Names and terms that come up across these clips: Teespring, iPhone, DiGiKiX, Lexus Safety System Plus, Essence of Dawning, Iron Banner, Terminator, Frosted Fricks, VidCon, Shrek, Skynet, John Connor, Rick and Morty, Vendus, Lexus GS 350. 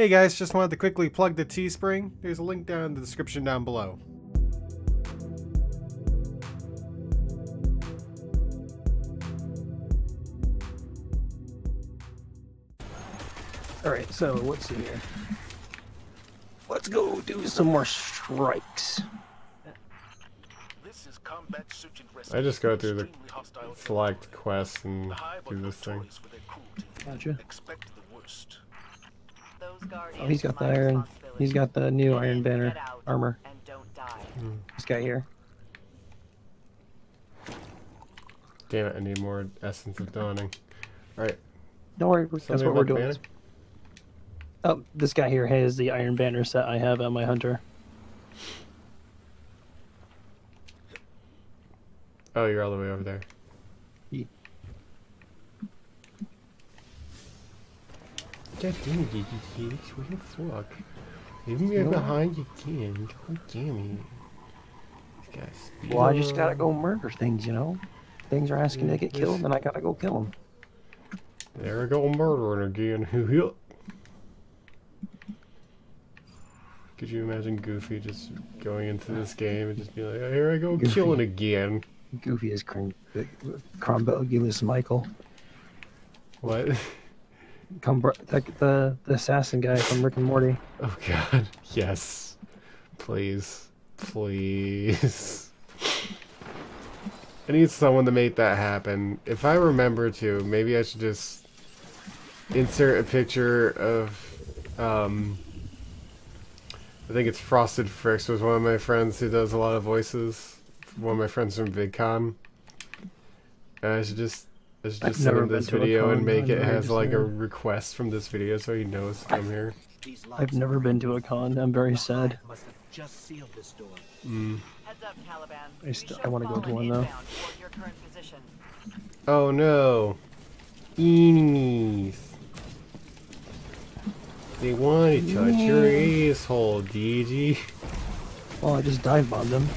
Hey guys, just wanted to quickly plug the Teespring. There's a link down in the description down below. Alright, so let's see here. Let's go do some more strikes. I just go through the select quests and do this thing. Gotcha. Oh, he's got the iron. He's got the new Iron Banner armor. This guy here. Damn it! I need more Essence of Dawning. All right. Don't worry. That's what we're doing. Banner? Oh, this guy here has the Iron Banner set I have on my hunter. Oh, you're all the way over there. Yeah. God damn it, DiGiKiX, what the fuck? Leave me behind again. God damn it. Well, I just gotta go murder things, you know? Things are asking to get killed, and I gotta go kill them. There I go murdering again. Could you imagine Goofy just going into this game and just be like, oh, here I go killing again. Goofy is Crombologulus Michael. What? The assassin guy from Rick and Morty. Oh god, yes. Please. Please. I need someone to make that happen. If I remember to, maybe I should just insert a picture of, I think it's Frosted Fricks was one of my friends who does a lot of voices. One of my friends from VidCon. And I should just send him this video and make it has like a request from this video so he knows I'm here. I've never been to a con. I'm very sad. I want to go to one though. Oh no. Enemies. They want to touch your asshole, DG. Well, I just dive bombed them.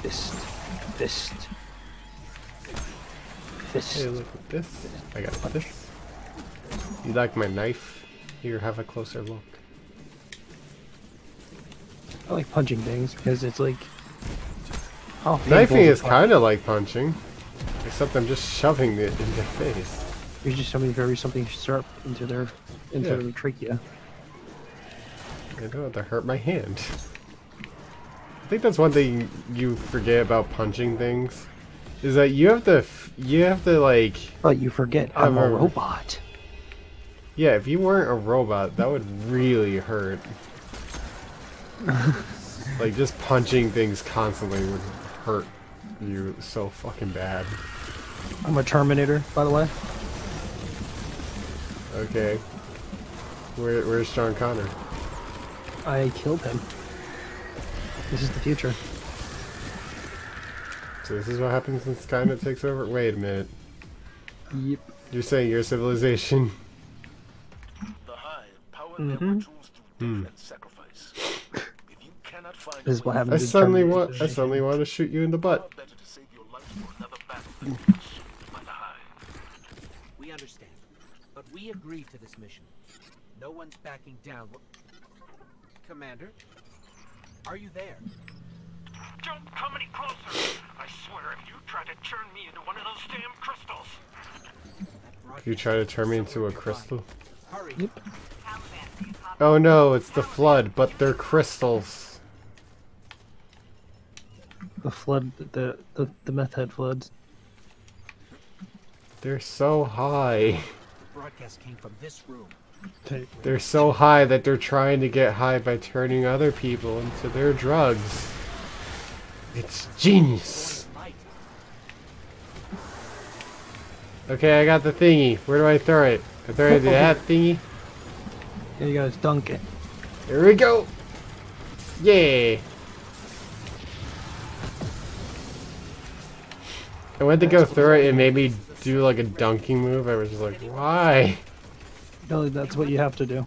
Fist. Hey, look at this. I got this. You like my knife? Here, have a closer look. I like punching things because it's like... oh, knifing is kind of like punching. Except I'm just shoving it in their face. You're just shoving something sharp into their trachea. I don't have to hurt my hand. I think that's one thing you forget about punching things. Is that you have to like... but you forget I'm a robot. Yeah, if you weren't a robot, that would really hurt. Like, just punching things constantly would hurt you so fucking bad. I'm a Terminator, by the way. Okay. Where's John Connor? I killed him. This is the future. So this is what happens when Skynet takes over? Wait a minute. Yep. You're saying your civilization. This is what happens. I suddenly want to shoot you in the butt. We understand, but we agree to this mission. No one's backing down. Commander, are you there? Don't come any closer! I swear if you try to turn me into one of those damn crystals! If you try to turn me into a crystal? Yep. Oh no, it's the flood, but they're crystals. The flood, the meth head floods. They're so high. Broadcast came from this room. They're so high that they're trying to get high by turning other people into their drugs. It's genius! Okay, I got the thingy. Where do I throw it? I throw it to that thingy. Here you go, it's dunk it. Here we go! Yay! I went to go throw it and made me do like a dunking move. I was just like, why? No, that's what you have to do.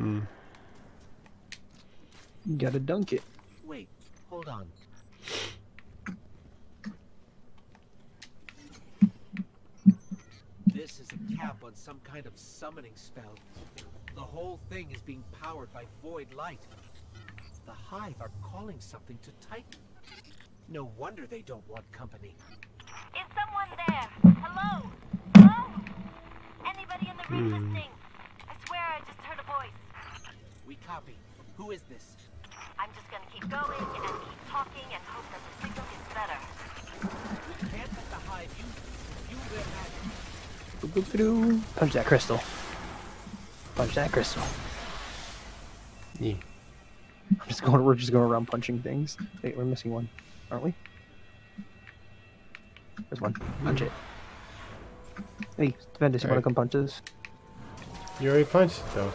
You gotta dunk it. Wait, hold on. This is a cap on some kind of summoning spell. The whole thing is being powered by void light. The Hive are calling something to Titan. No wonder they don't want company. Is someone there? Hello? Hello? Anybody in the room listening? I swear I just heard a voice. We copy. Who is this? I'm just gonna keep going and keep talking and hope that the signal gets better. We can't let the Hive use this. You will have it. Punch that crystal. Punch that crystal. Yeah. We're just going around punching things. Wait, we're missing one, aren't we? There's one. Punch it. Hey, Vendus, you wanna come punch this? You already punched it though.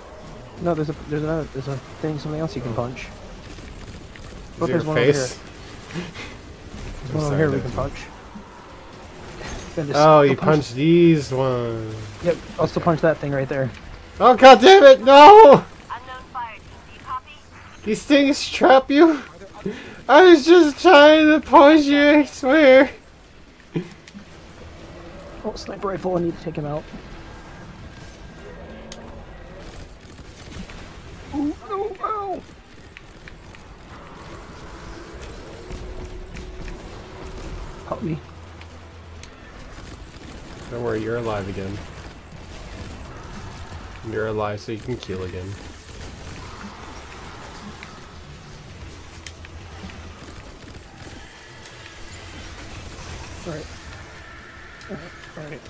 No, there's a thing, something else you can punch. Look, there's one face? Over here. There's one over here we can punch. Vendus, oh, you punched these ones. Yep, I'll still punch that thing right there. Oh god damn it, no! These things trap you? I was just trying to punch you, I swear! Oh, sniper rifle, I need to take him out. Ooh, no, ow! Help me. Don't worry, you're alive again. You're alive so you can kill again. Alright. Alright, alright.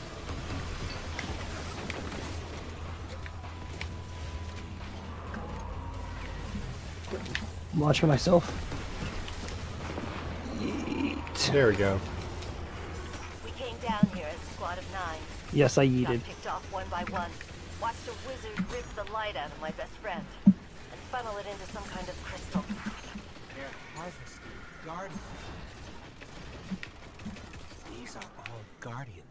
I'm launching myself. Yeet. There we go. We came down here as a squad of 9. Yes, I yeeted. Got picked off one by one. Watched a wizard rip the light out of my best friend and funnel it into some kind of crystal. They're harvesting gardens. These are all guardians.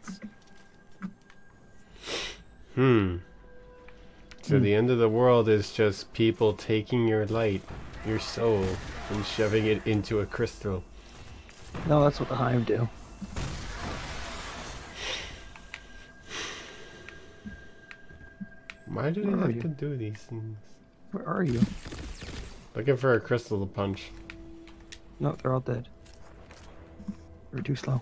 So the end of the world is just people taking your light, your soul, and shoving it into a crystal. No, that's what the Hive do. Why do they have to do these things? Where are you? Looking for a crystal to punch. No, they're all dead. We're too slow.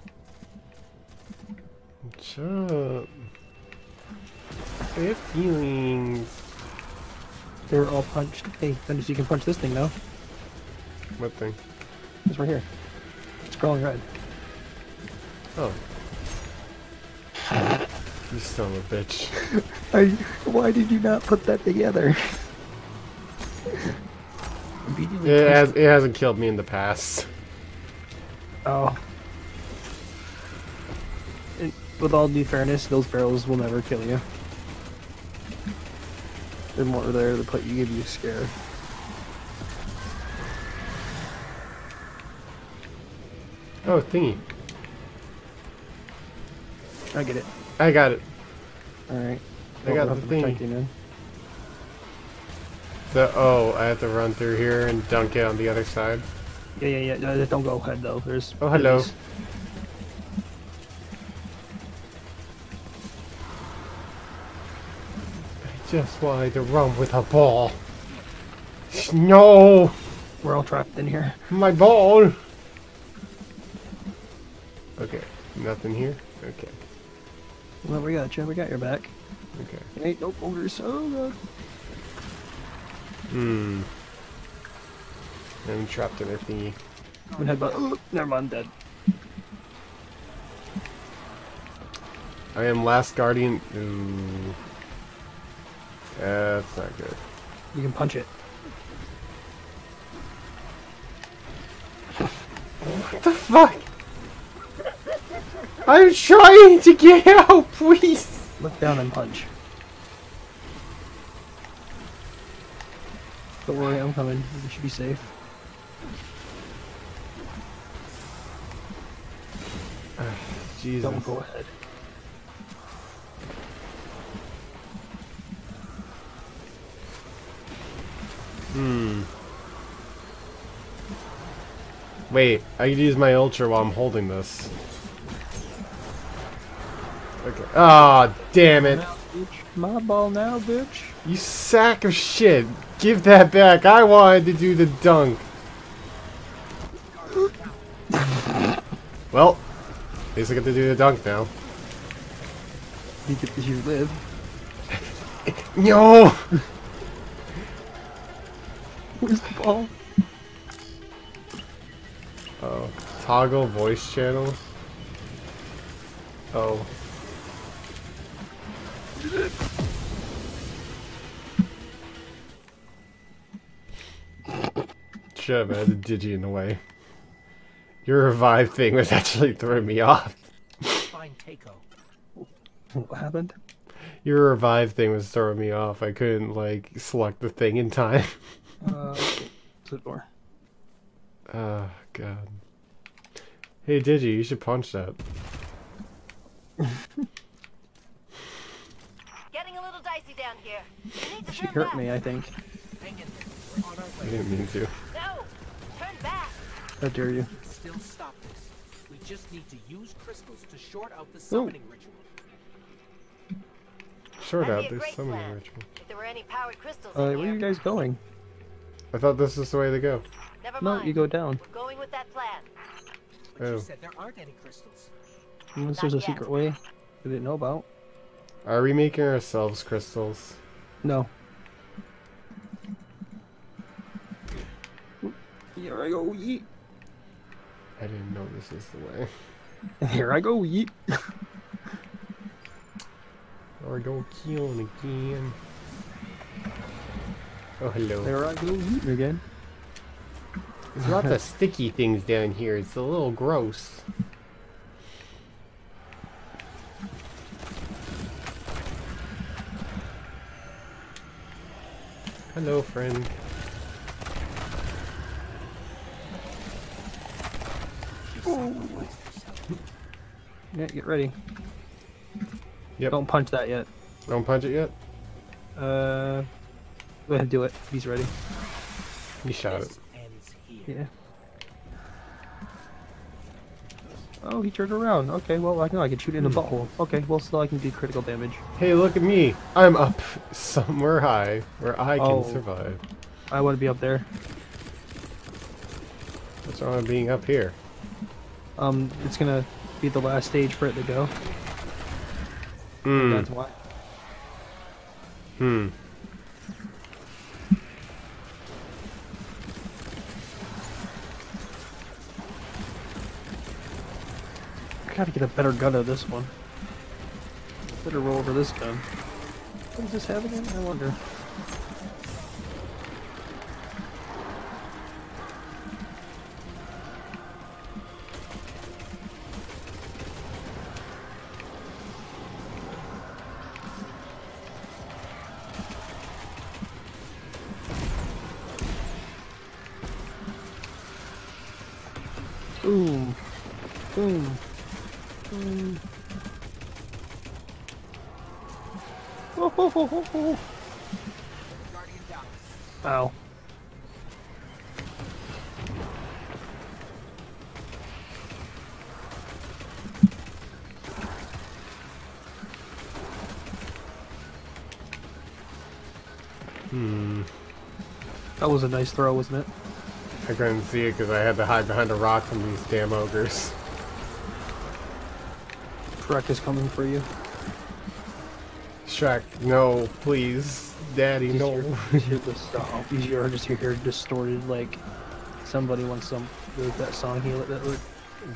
Shut up. I have feelings. They were all punched. Hey, Thunder, you can punch this thing now. What thing? It's right here. It's crawling red. Oh. You son of a bitch. Why did you not put that together? It hasn't killed me in the past. Oh. With all due fairness, those barrels will never kill you. They're more there to give you a scare. Oh, thingy. I get it. I got it. Alright. I got the thingy. Oh, I have to run through here and dunk it on the other side. Yeah. No, don't go ahead though. There's. Oh, hello. There's... Just wanted to run with a ball. No! We're all trapped in here. My ball! Okay, nothing here? Okay. Well, we got you. We got your back. Okay. There ain't no boulders. Oh, God. I'm trapped in their thingy. I'm gonna headbutt. Oh, never mind, I'm dead. I am last guardian. Ooh. That's not good. You can punch it. What the fuck? I'm trying to get out, please! Look down and punch. Don't worry, I'm coming. You should be safe. Jesus. Don't go ahead. Wait, I could use my ultra while I'm holding this. Okay. Oh, damn it. My ball now, bitch. You sack of shit. Give that back. I wanted to do the dunk. Well, at least I get to do the dunk now. You get to live. No! Where's the ball? Oh. Toggle voice channel. Oh. Shut up, I had the digi in the way. Your revive thing was actually throwing me off. Fine, Takeo. What happened? Your revive thing was throwing me off. I couldn't, like, select the thing in time. Oh, God. Hey, Digi, you should punch that. Getting a little dicey down here. You need to she hurt back. Me, I think. I didn't mean to. No, turn back. How dare you? Still stop this. We just need to use crystals to short out the summoning ritual. Sort out this summoning ritual. If there were any powered crystals in where are you guys going? I thought this was the way to go. Never mind. No, you go down. We're going with that plan. But you said there aren't any crystals. Unless there's a secret way we didn't know about. Are we making ourselves crystals? No. Here I go, yeet. I didn't know this is the way. Here I go, yeet. Or go kill him again. Oh, hello. There I go eating again. There's lots of sticky things down here. It's a little gross. Hello, friend. Oh. Yeah, get ready. Yep. Don't punch that yet. Don't punch it yet? Go ahead and do it. He's ready. You shot it. Yeah. Oh, he turned around. Okay, well, I know I can shoot in the butthole. Okay, well, so I can do critical damage. Hey, look at me. I'm up somewhere high where I can survive. I want to be up there. What's wrong with being up here? It's gonna be the last stage for it to go. Hmm. That's why. Hmm. I gotta get a better gun of this one. Better roll over this gun. What does this have again? I wonder. Boom. Boom. Boom. Oh, ho, ho, ho, ho. Ow. Hmm. That was a nice throw, wasn't it? I couldn't see it because I had to hide behind a rock from these damn ogres. Shrek is coming for you. Shrek, no, please. Daddy, he's no. You're just here distorted like somebody wants some that song he let that look.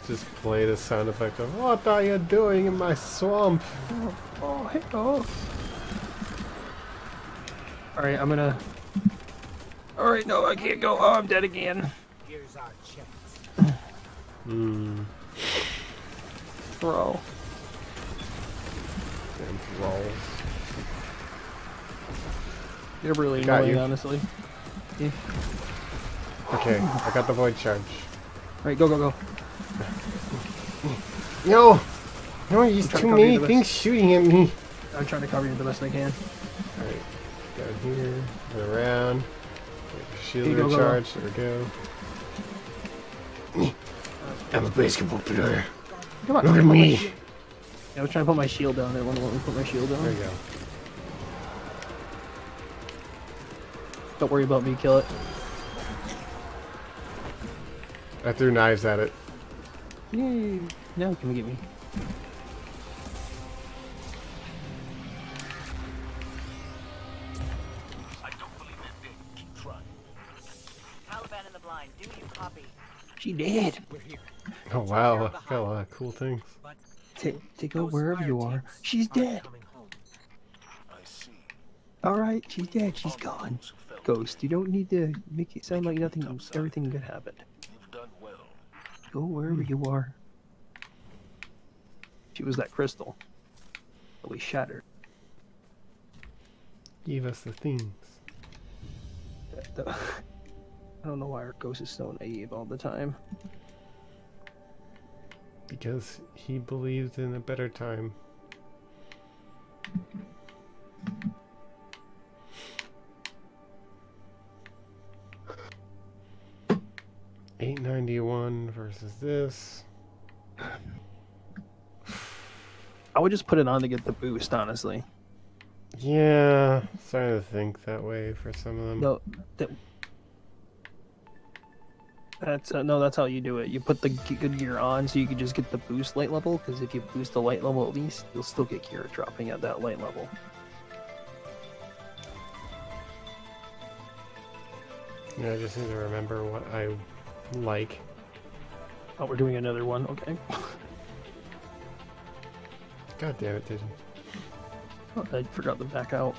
Just play the sound effect of, what are you doing in my swamp? Oh, oh, hey, oh. Alright, I'm gonna... Alright, no, I can't go. Oh, I'm dead again. Here's our chance. Mm. Throw. And rolls. You're really annoying, honestly. Yeah. Okay, I got the void charge. Alright, go, go, go. No! No, there's too many things shooting at me. I'm trying to cover you the best I can. Alright, down here, and around. Shield recharge, there we go. I'm a basketball player. Come on. Look at me! I was trying to put my shield down. Everyone won't let me put my shield down. There you go. Don't worry about me, kill it. I threw knives at it. Yay! Now it can get me. I don't believe that they keep trying. Taliban in the blind, do you copy? She did. We're here. Oh wow, got a lot of cool things. Take go wherever you are. She's dead. Alright, she's dead, she's gone. Ghost, you don't need to make it sound like nothing, everything good happened. Go wherever you are. She was that crystal. But we shattered. Gave us the things. I don't know why our ghost is so naive all the time. Because he believes in a better time. $8.91 versus this. I would just put it on to get the boost, honestly. Yeah, starting to think that way for some of them. No, that's how you do it. You put the good gear on so you can just get the boost light level, because if you boost the light level at least, you'll still get gear dropping at that light level. Yeah, I just need to remember what I like. Oh, we're doing another one, okay. God damn it, did you? Oh, I forgot to back out.